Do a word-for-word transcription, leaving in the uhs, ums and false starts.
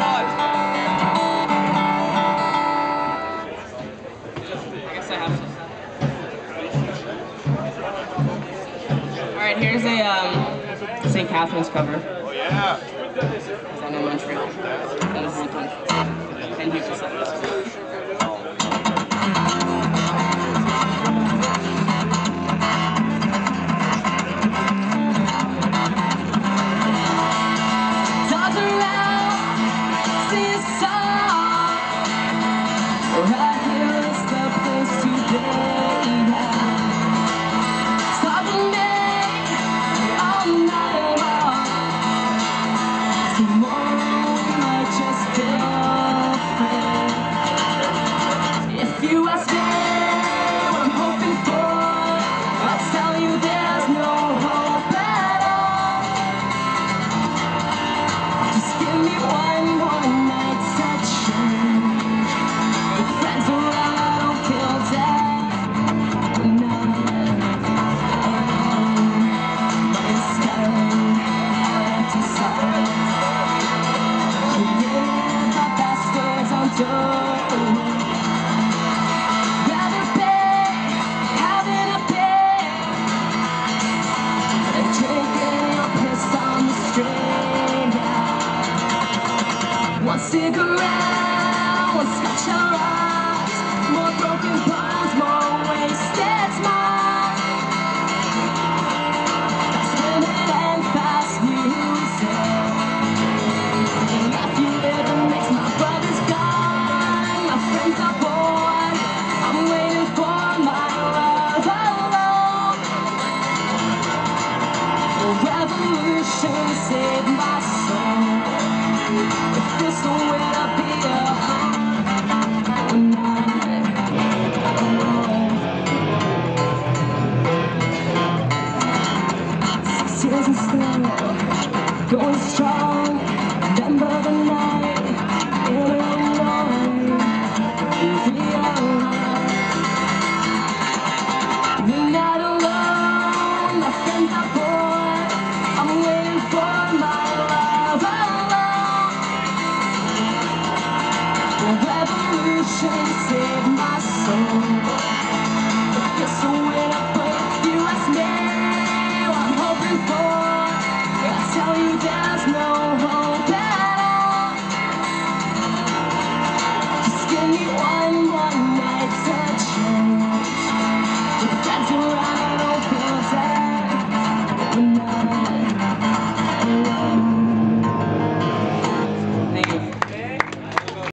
I guess I have some. Alright, here's a um, Saint Catharines cover. Oh, yeah. Because I'm in Montreal. And this is a punch. And here's a cigarette, one scotch and rocks, more broken bonds, more wasted smiles. Fast women and fast music. And if you live in mix, my brother's gone, my friends are born. I'm waiting for my love alone. The revolution saved my soul. If this will be a going strong, remember the night.